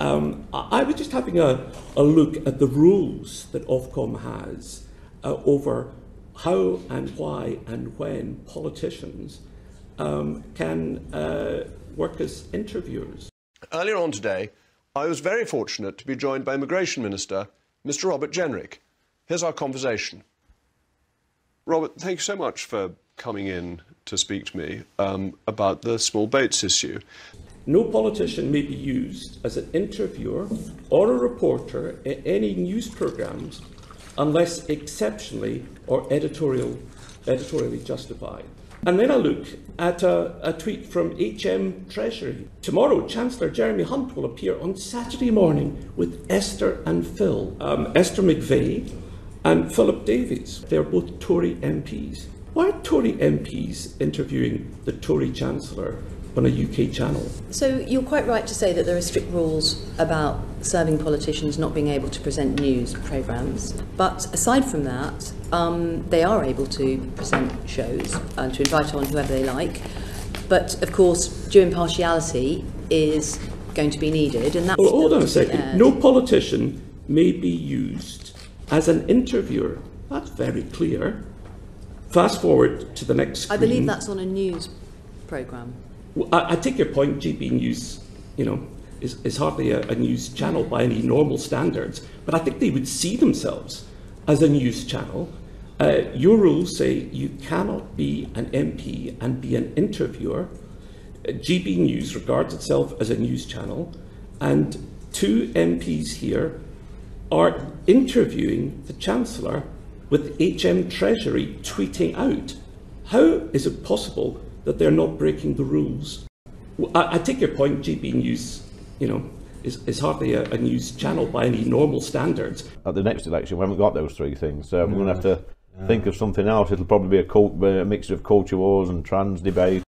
I was just having a look at the rules that Ofcom has over how and why and when politicians can work as interviewers. Earlier on today, I was very fortunate to be joined by Immigration Minister, Mr. Robert Jenrick. Here's our conversation. Robert, thank you so much for coming in to speak to me about the small boats issue. No politician may be used as an interviewer or a reporter in any news programmes unless exceptionally or editorially justified. And then I look at a tweet from HM Treasury. Tomorrow, Chancellor Jeremy Hunt will appear on Saturday morning with Esther and Phil. Esther McVey and Philip Davies. They're both Tory MPs. Why are Tory MPs interviewing the Tory Chancellor on a UK channel? So you're quite right to say that there are strict rules about serving politicians not being able to present news programmes. But aside from that, they are able to present shows and to invite on whoever they like. But of course, due impartiality is going to be needed. And that's hold on a second. No politician may be used as an interviewer. That's very clear. Fast forward to the next screen. I believe that's on a news programme. I take your point. GB News, you know, is hardly a news channel by any normal standards, but I think they would see themselves as a news channel. Your rules say you cannot be an MP and be an interviewer. GB News regards itself as a news channel, and two MPs here are interviewing the Chancellor with HM Treasury tweeting out. How is it possible that they're not breaking the rules? I take your point. GB News, you know, is hardly a news channel by any normal standards. At the next election, we haven't got those three things, so we're going to have to think of something else. It'll probably be a mixture of culture wars and trans debate.